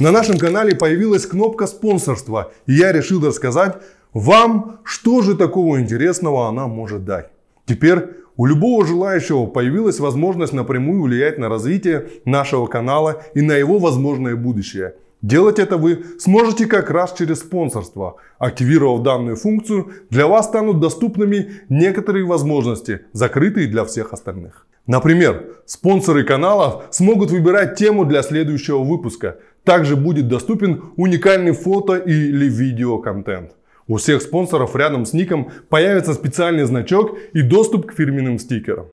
На нашем канале появилась кнопка спонсорства, и я решил рассказать вам, что же такого интересного она может дать. Теперь у любого желающего появилась возможность напрямую влиять на развитие нашего канала и на его возможное будущее. Делать это вы сможете как раз через спонсорство. Активировав данную функцию, для вас станут доступными некоторые возможности, закрытые для всех остальных. Например, спонсоры канала смогут выбирать тему для следующего выпуска. Также будет доступен уникальный фото или видеоконтент. У всех спонсоров рядом с ником появится специальный значок и доступ к фирменным стикерам.